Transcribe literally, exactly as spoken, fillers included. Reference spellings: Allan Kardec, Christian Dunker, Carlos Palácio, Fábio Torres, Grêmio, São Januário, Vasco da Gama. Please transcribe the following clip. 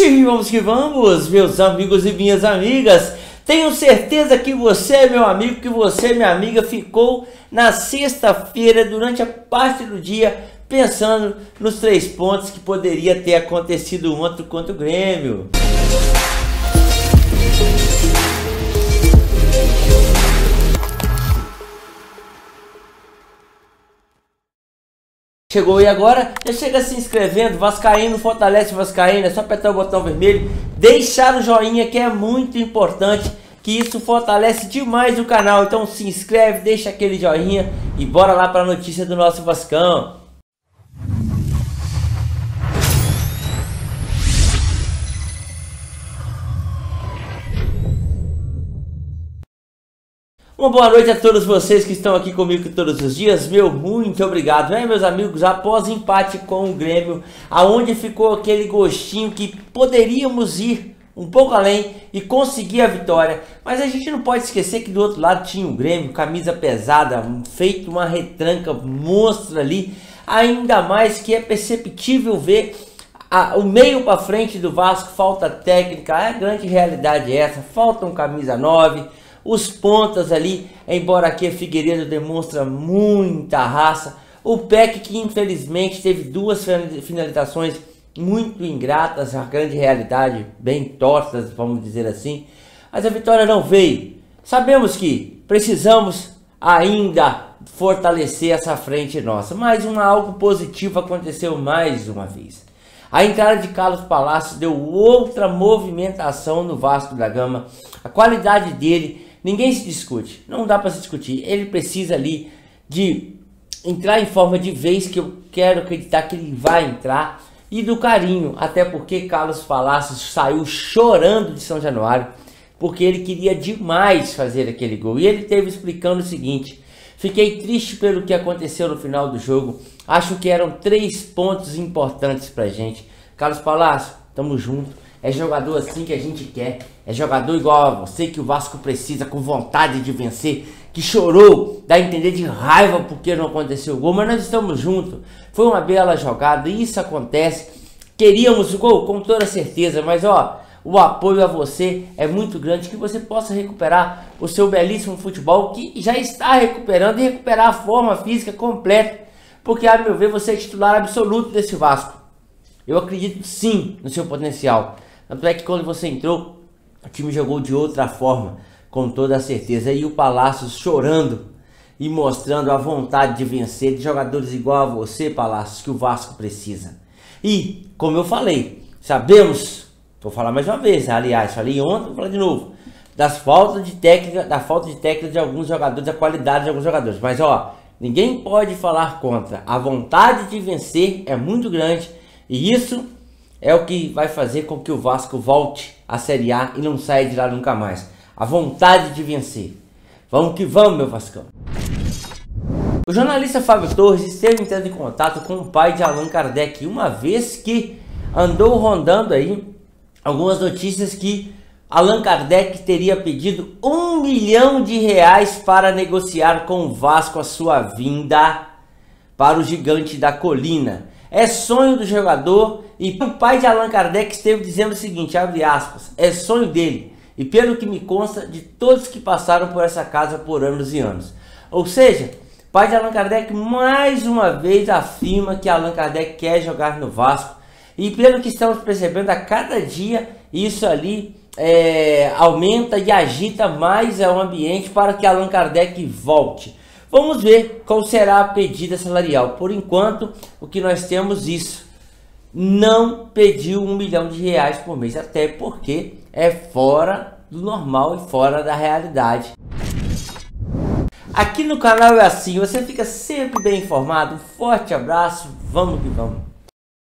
E vamos que vamos, meus amigos e minhas amigas. Tenho certeza que você, meu amigo, que você, minha amiga, ficou na sexta-feira, durante a parte do dia, pensando nos três pontos que poderia ter acontecido ontem contra o Grêmio. Chegou e agora, já chega se inscrevendo, Vascaíno, fortalece Vascaíno, é só apertar o botão vermelho, deixar o joinha que é muito importante, que isso fortalece demais o canal, então se inscreve, deixa aquele joinha e bora lá para a notícia do nosso Vascão. Uma boa noite a todos vocês que estão aqui comigo todos os dias, meu muito obrigado, né, meus amigos? Após empate com o Grêmio, aonde ficou aquele gostinho que poderíamos ir um pouco além e conseguir a vitória, mas a gente não pode esquecer que do outro lado tinha o Grêmio, camisa pesada, feito uma retranca monstra ali, ainda mais que é perceptível ver a, o meio para frente do Vasco, falta técnica, a grande realidade é essa, falta um camisa nove, os pontas ali, embora aqui a Figueiredo demonstra muita raça. O P E C que infelizmente teve duas finalizações muito ingratas, a grande realidade, bem tortas, vamos dizer assim. Mas a vitória não veio. Sabemos que precisamos ainda fortalecer essa frente nossa. Mas um algo positivo aconteceu mais uma vez. A entrada de Carlos Palácio deu outra movimentação no Vasco da Gama. A qualidade dele ninguém se discute, não dá para se discutir, ele precisa ali de entrar em forma de vez, que eu quero acreditar que ele vai entrar, e do carinho, até porque Carlos Palácio saiu chorando de São Januário, porque ele queria demais fazer aquele gol, e ele esteve explicando o seguinte: fiquei triste pelo que aconteceu no final do jogo, acho que eram três pontos importantes pra gente. Carlos Palácio, tamo junto. É jogador assim que a gente quer, é jogador igual a você que o Vasco precisa, com vontade de vencer, que chorou, dá a entender de raiva porque não aconteceu o gol, mas nós estamos juntos, foi uma bela jogada, isso acontece, queríamos o gol com toda certeza, mas ó, o apoio a você é muito grande, que você possa recuperar o seu belíssimo futebol, que já está recuperando, e recuperar a forma física completa, porque a meu ver você é titular absoluto desse Vasco, eu acredito sim no seu potencial. Tanto é que quando você entrou, o time jogou de outra forma, com toda a certeza. E o Palácio chorando e mostrando a vontade de vencer, de jogadores igual a você, Palácio, que o Vasco precisa. E, como eu falei, sabemos, vou falar mais uma vez, aliás, falei ontem, vou falar de novo, das faltas de técnica, da falta de técnica de alguns jogadores, da qualidade de alguns jogadores. Mas, ó, ninguém pode falar contra. A vontade de vencer é muito grande e isso é o que vai fazer com que o Vasco volte à Série A e não saia de lá nunca mais. A vontade de vencer. Vamos que vamos, meu Vascão. O jornalista Fábio Torres esteve entrando em contato com o pai de Allan Kardec, uma vez que andou rondando aí algumas notícias que Allan Kardec teria pedido um milhão de reais para negociar com o Vasco a sua vinda para o gigante da colina. É sonho do jogador, e o pai de Allan Kardec esteve dizendo o seguinte, abre aspas, é sonho dele, e pelo que me consta, de todos que passaram por essa casa por anos e anos. Ou seja, o pai de Allan Kardec mais uma vez afirma que Allan Kardec quer jogar no Vasco, e pelo que estamos percebendo a cada dia, isso ali é, aumenta e agita mais o ambiente para que Allan Kardec volte. Vamos ver qual será a pedida salarial. Por enquanto, o que nós temos isso. Não pediu um milhão de reais por mês, até porque é fora do normal e fora da realidade. Aqui no canal é assim, você fica sempre bem informado. Forte abraço, vamos que vamos.